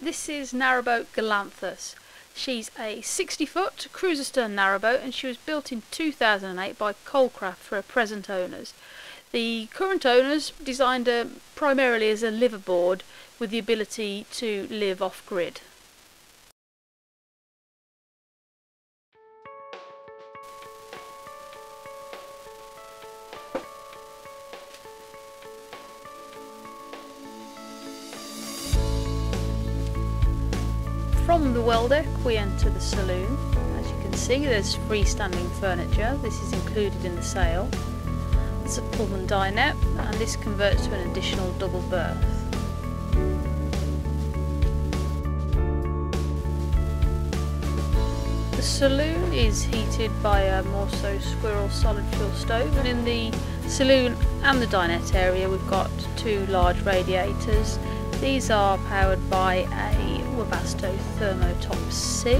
This is narrowboat Galanthus. She's a 60-foot cruiser stern narrowboat, and she was built in 2008 by Colecraft for her present owners. The current owners designed her primarily as a liverboard with the ability to live off-grid. From the well deck we enter the saloon. As you can see, there's freestanding furniture. This is included in the sale. There's a pub and dinette, and this converts to an additional double berth. The saloon is heated by a Morso squirrel solid fuel stove, and in the saloon and the dinette area we've got two large radiators. These are powered by a Wabasto Thermotop C.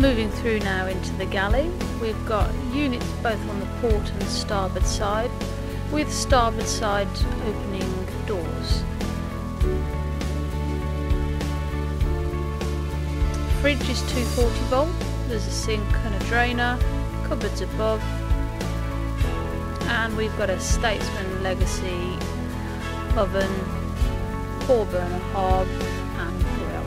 Moving through now into the galley, we've got units both on the port and starboard side, with starboard side opening doors. Fridge is 240 volt, there's a sink and a drainer, cupboards above, and we've got a Statesman Legacy oven, 4-burner hob and grill.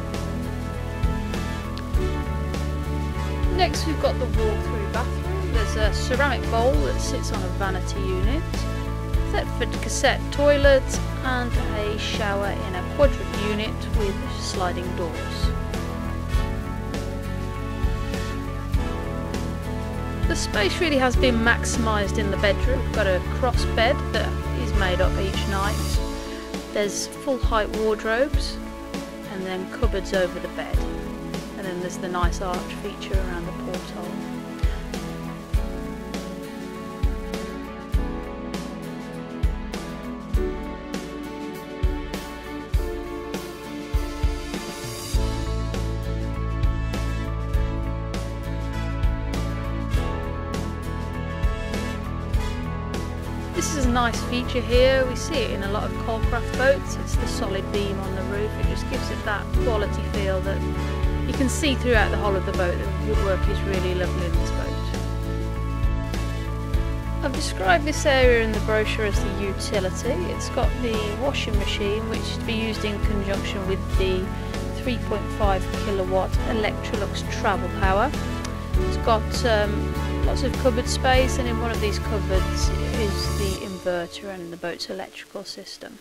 Next we've got the walk-through bathroom. There's a ceramic bowl that sits on a vanity unit, Thetford cassette toilet, and a shower in a quadrant unit with sliding doors. The space really has been maximised in the bedroom. We've got a cross bed that is made up each night. There's full height wardrobes and then cupboards over the bed. And then there's the nice arch feature around the porthole. This is a nice feature here. We see it in a lot of Colecraft boats. It's the solid beam on the roof. It just gives it that quality feel that you can see throughout the whole of the boat. The woodwork is really lovely in this boat. I've described this area in the brochure as the utility. It's got the washing machine, which is to be used in conjunction with the 3.5 kilowatt Electrolux travel power. It's got lots of cupboard space, and in one of these cupboards is the inverter and the boat's electrical system.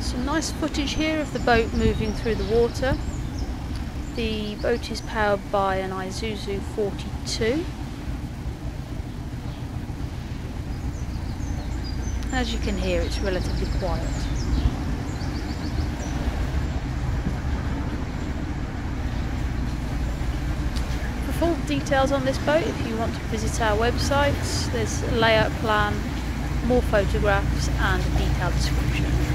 Some nice footage here of the boat moving through the water. The boat is powered by an Isuzu 42. As you can hear, it's relatively quiet. For full details on this boat, if you want to visit our website, there's a layout plan, more photographs and a detailed description.